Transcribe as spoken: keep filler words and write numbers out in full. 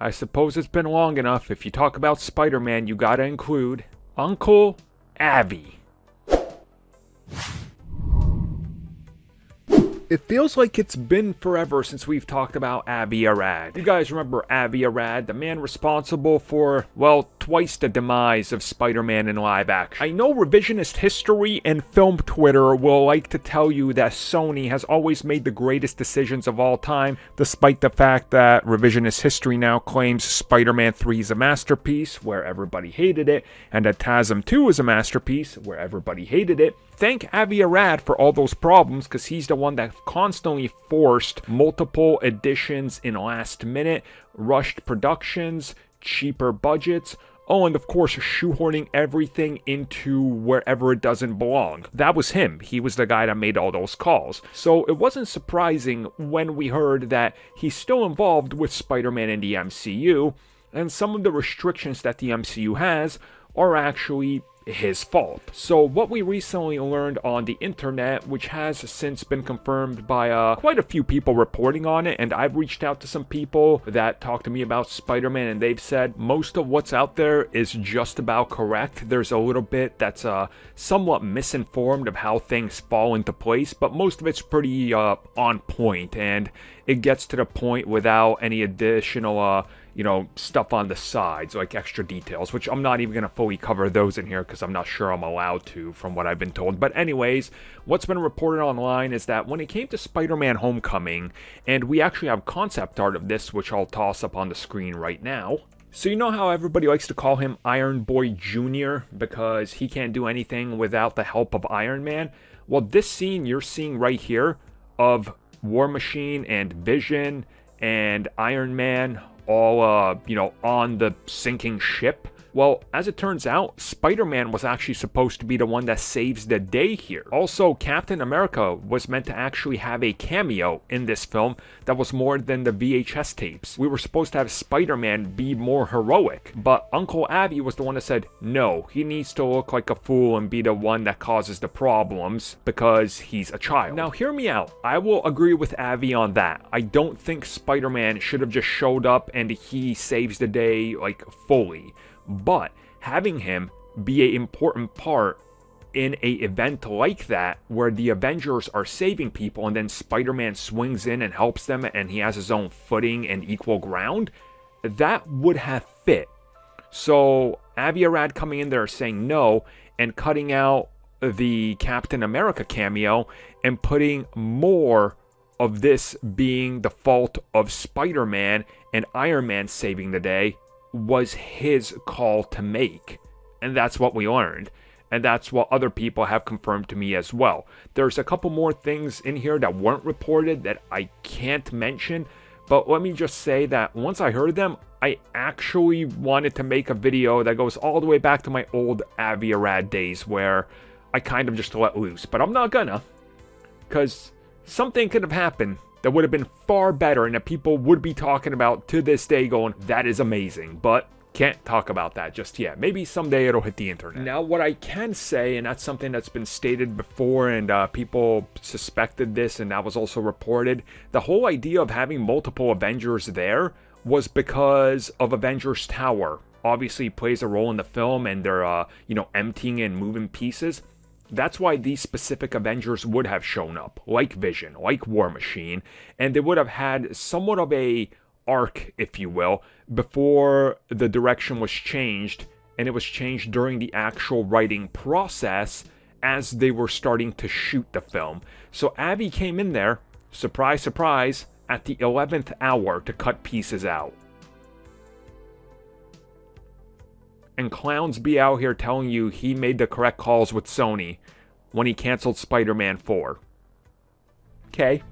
I suppose it's been long enough. If you talk about Spider-Man, you gotta include Uncle Avi. It feels like it's been forever since we've talked about Avi Arad. You guys remember Avi Arad, the man responsible for, well, twice the demise of Spider-Man in live action. I know Revisionist History and Film Twitter will like to tell you that Sony has always made the greatest decisions of all time, despite the fact that Revisionist History now claims Spider-Man three is a masterpiece, where everybody hated it, and that TASM two is a masterpiece, where everybody hated it. Thank Avi Arad for all those problems, because he's the one that constantly forced multiple editions in last minute, rushed productions, cheaper budgets, oh, and of course shoehorning everything into wherever it doesn't belong. That was him. He was the guy that made all those calls. So it wasn't surprising when we heard that he's still involved with Spider-Man in the M C U, and some of the restrictions that the M C U has are actually his fault. So what we recently learned on the internet, which has since been confirmed by uh, quite a few people reporting on it, and I've reached out to some people that talk to me about Spider-Man, and they've said most of what's out there is just about correct. There's a little bit that's uh, somewhat misinformed of how things fall into place, but most of it's pretty uh, on point, and it gets to the point without any additional uh, you know, stuff on the sides, like extra details, which I'm not even going to fully cover those in here because I'm not sure I'm allowed to from what I've been told. But anyways, what's been reported online is that when it came to Spider-Man Homecoming, and we actually have concept art of this, which I'll toss up on the screen right now. So you know how everybody likes to call him Iron Boy Junior because he can't do anything without the help of Iron Man? Well, this scene you're seeing right here of War Machine and Vision and Iron Man all, uh, you know, on the sinking ship. Well, as it turns out, Spider-Man was actually supposed to be the one that saves the day here. Also, Captain America was meant to actually have a cameo in this film that was more than the V H S tapes. We were supposed to have Spider-Man be more heroic, but Uncle Avi was the one that said, no, he needs to look like a fool and be the one that causes the problems because he's a child. Now, hear me out. I will agree with Avi on that. I don't think Spider-Man should have just showed up and he saves the day, like, fully. But having him be an important part in a event like that, where the Avengers are saving people and then Spider-Man swings in and helps them and he has his own footing and equal ground, that would have fit. So Avi Arad coming in there saying no and cutting out the Captain America cameo and putting more of this being the fault of Spider-Man and Iron Man saving the day was his call to make, and that's what we learned, and that's what other people have confirmed to me as well. There's a couple more things in here that weren't reported that I can't mention, but let me just say that once I heard them, I actually wanted to make a video that goes all the way back to my old Avi Arad days where I kind of just let loose, but I'm not gonna, because something could have happened that would have been far better and that people would be talking about to this day going, that is amazing, but can't talk about that just yet. Maybe someday it'll hit the internet. Now, what I can say, and that's something that's been stated before and uh, people suspected this and that was also reported, the whole idea of having multiple Avengers there was because of Avengers Tower. Obviously plays a role in the film and they're, uh, you know, emptying and moving pieces. That's why these specific Avengers would have shown up, like Vision, like War Machine, and they would have had somewhat of a arc, if you will, before the direction was changed, and it was changed during the actual writing process as they were starting to shoot the film. So Avi came in there, surprise, surprise, at the eleventh hour to cut pieces out. And clowns be out here telling you he made the correct calls with Sony when he canceled Spider-Man four. Okay.